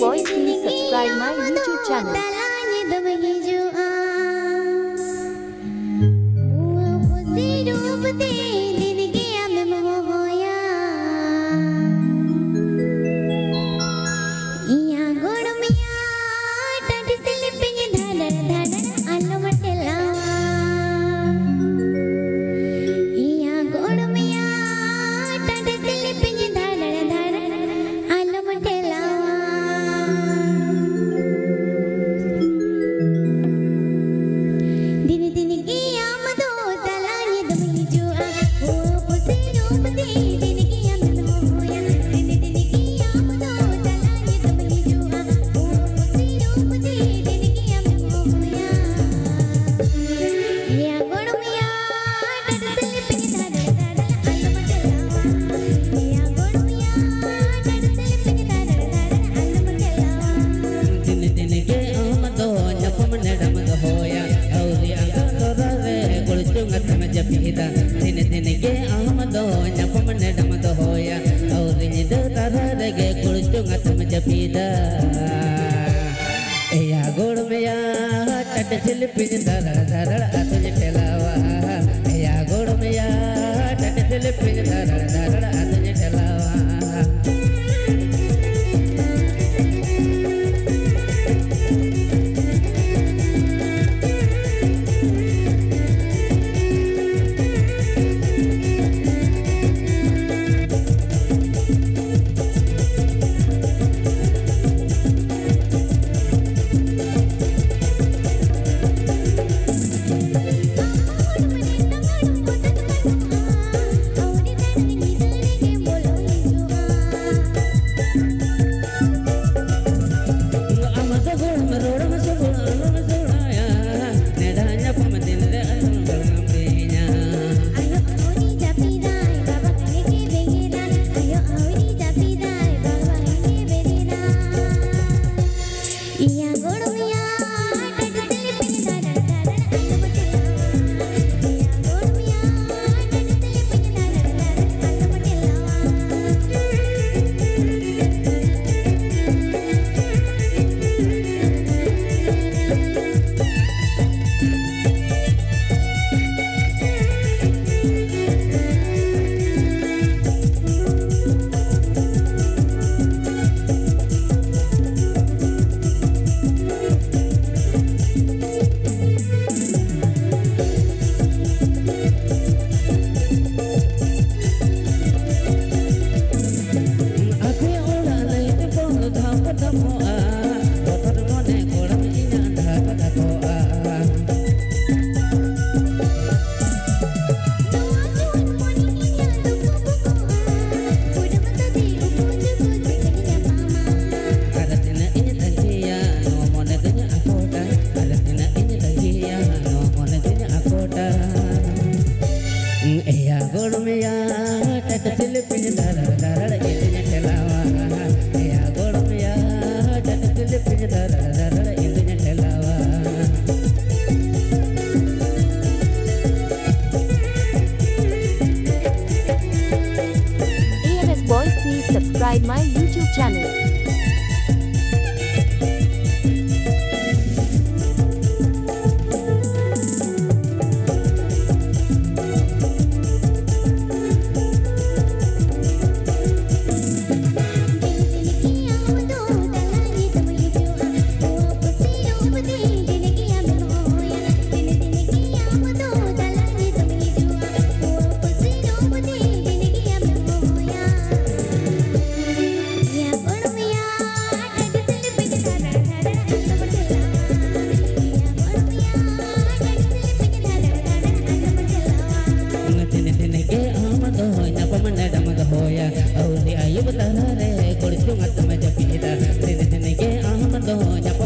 boys, please subscribe my YouTube channel.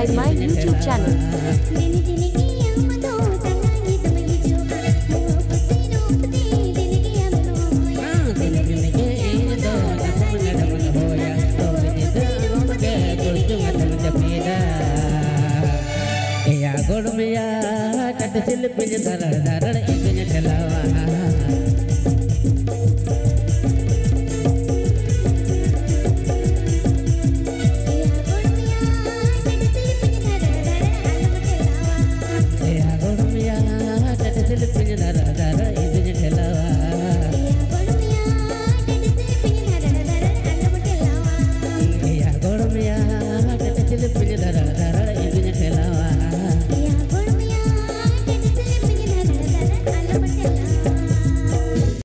subscribe my YouTube channel. Gurmiya kat silpin darar darar ek ne chalawa.